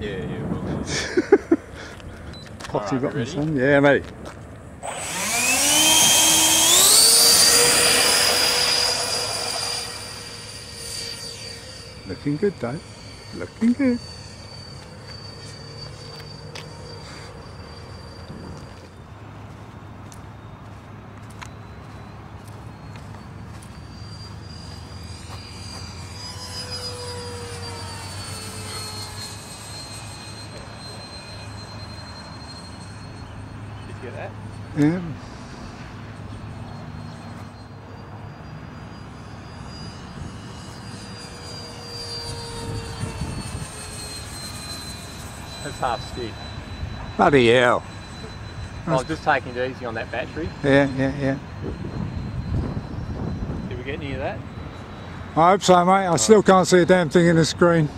Yeah, well. Pops, you got this one? Yeah, mate. Looking good, Dave. Looking good. Did you get that? Yeah. That's half stick. Bloody hell. I was just taking it easy on that battery. Yeah. Did we get any of that? I hope so, mate. I still can't see a damn thing in the screen.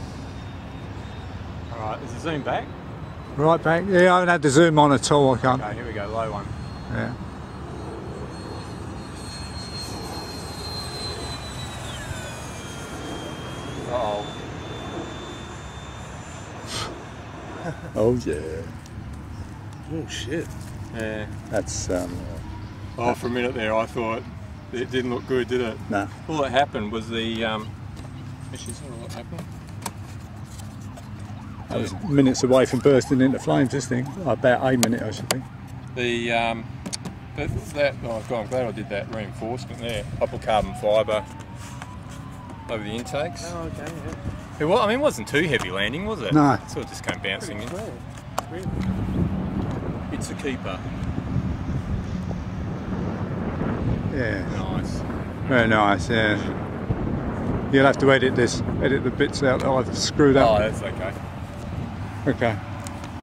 Alright, is it zoom back? Right back. Yeah, I haven't had the zoom on at all, I can't. Okay, here we go, low one. Yeah. Oh yeah. Oh shit. Yeah. That's oh, for a minute there I thought it didn't look good, did it? No. All that happened was the actually, is that all that happened? I was minutes away from bursting into flames, this thing. About a minute I should think. The I'm glad I did that reinforcement there. I put carbon fibre over the intakes. Oh okay, yeah. It was, I mean, it wasn't too heavy landing, was it? No. It sort of just came bouncing in. Really? It's a keeper. Yeah. Nice. Very nice, yeah. You'll have to edit the bits out that I've screwed up. Oh, that's okay. Okay.